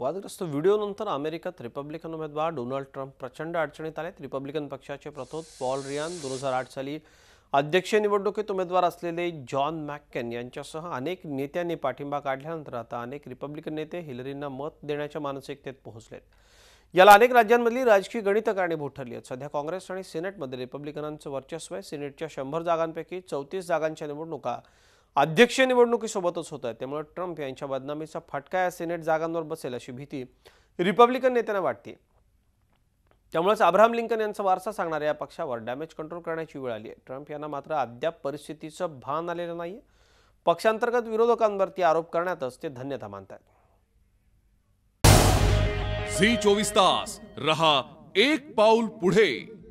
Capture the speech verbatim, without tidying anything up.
वादग्रस्त व्हिडिओनंतर अमेरिकेत रिपब्लिकन उमेदवार डोनाल्ड ट्रम्प प्रचंड अडचणीत आले। रिपब्लिकन पक्षाचे प्रतोद पॉल रियन दोन हजार आठ साली अध्यक्षीय निवडणुकीत उमेदवार असलेले जॉन मॅककेन यांच्यासह अनेक नेत्यांनी पाठिंबा काढल्यानंतर आता अनेक रिपब्लिकन नेते हिलरींना मत देण्याच्या मानसिकतेत पोहोचलेत। याला अनेक राज्यांमधली राजकीय गणित कारणीभूत ठरली आहेत। सध्या काँग्रेस आणि सिनेटमध्ये रिपब्लिकनांचं वर्चस्व आहे। सिनेटच्या शंभर जागांपैकी चौतीस जागांच्या निवडणुका अध्यक्षीय निवडणुकीसोबतच होत आहे, त्यामुळे ट्रम्प यांच्या बदनामीचा फटका या सिनेट जागांवर बसेल अशी भीती रिपब्लिकन नेत्यांना वाटते। त्यामुळेच अब्राहम लिंकन यांचा वारसा सांगणाऱ्या या पक्षावर डॅमेज कंट्रोल करण्याची वेळ आली आहे। ट्रम्प यांना मात्र अद्याप परिस्थितीचं भान आलेलं नाहीये। पक्षांतर्गत विरोधकांवरती आरोप करण्यातच ते धन्यता मानतात। झी चोवीस तास रहा एक पाऊल पुढे।